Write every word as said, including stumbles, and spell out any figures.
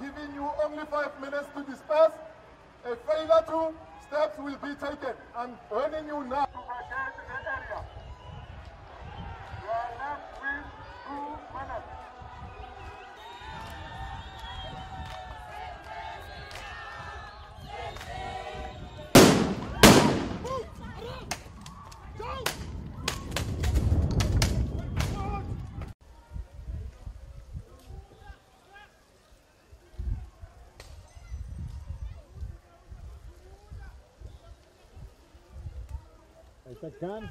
I'm giving you only five minutes to disperse. A failure to, steps will be taken. I'm warning you now. To vacate the area. You are left with two minutes. Is that gun?